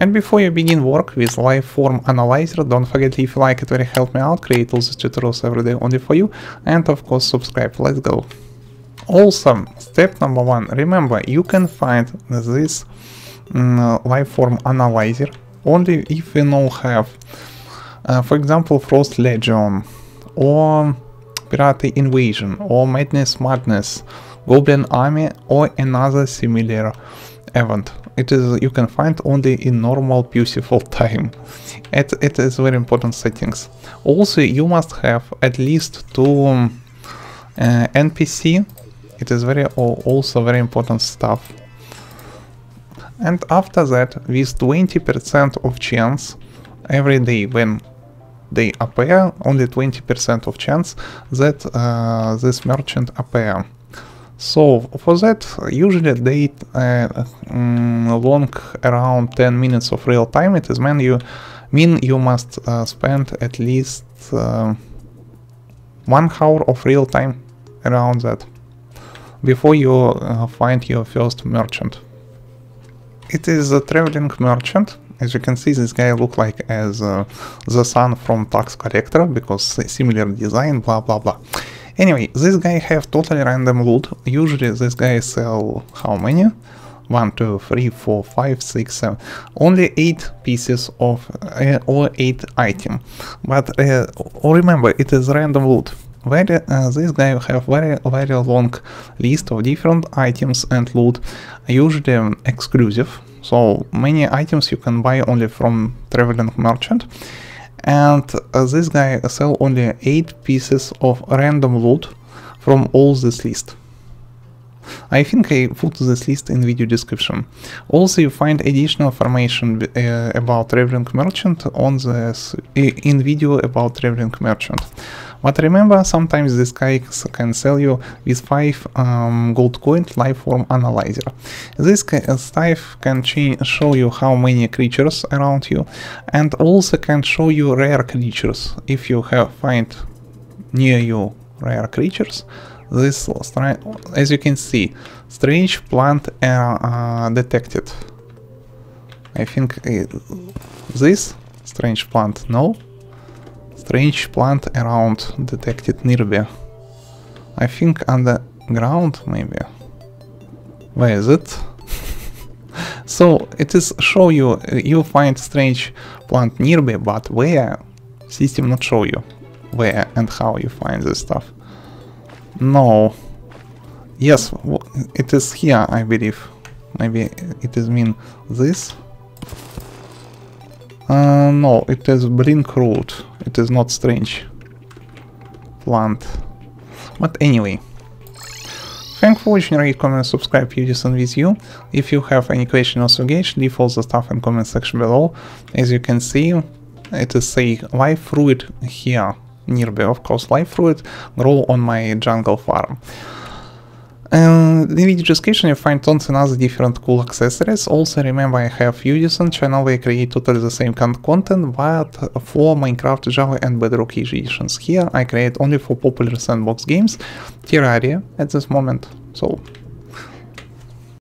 And before you begin work with Lifeform Analyzer, don't forget, if you like it, very help me out, create all these tutorials every day only for you, and of course subscribe, let's go. Awesome! Step number one, remember, you can find this Lifeform Analyzer only if you now have, for example, Frost Legion, or Pirate Invasion, or Madness, Goblin Army, or another similar event. It is, you can find only in normal beautiful time. It is very important settings. Also, you must have at least 2 NPC. It is also very important stuff. And after that, with 20% of chance every day when they appear, only 20% of chance that this merchant appear. So for that, usually they long around 10 minutes of real time. It is mean you must spend at least 1 hour of real time around that before you find your first merchant. It is a Traveling Merchant. As you can see, this guy look like as the son from Tax Collector, because similar design, blah blah blah. Anyway, this guy have totally random loot. Usually this guy sell how many? 1, 2, 3, 4, 5, 6, 7. Only 8 pieces of or 8 item. But remember, it is random loot. This guy have very long list of different items and loot, usually exclusive. So many items you can buy only from Traveling Merchant. And this guy sell only 8 pieces of random loot from all this list. I think I put this list in video description. Also, you find additional information about Traveling Merchant on this in video about Traveling Merchant. But remember, sometimes this guy can sell you with 5 gold coin Lifeform Analyzer. This stuff can show you how many creatures around you, and also can show you rare creatures. If you have find near you rare creatures, this, as you can see, Strange Plant detected. I think this Strange Plant, no? Strange plant around detected nearby. I think underground maybe. Where is it? So it is show you, you find strange plant nearby, but where? System not show you where and how you find this stuff. No. Yes, it is here, I believe. Maybe it is mean this. No, it is Blink Root. It is not Strange Plant. But anyway. Thanks for watching, rate, comment, subscribe, Udisen with you. If you have any question or suggestion, leave all the stuff in comment section below. As you can see, it is say Life Root here, nearby. Of course, Life Root grow on my jungle farm. In the video description you find tons and other different cool accessories. Also remember, I have Udisen channel where I create totally the same kind of content, but for Minecraft, Java and Bedrock editions. Here I create only for popular sandbox games, Terraria at this moment. So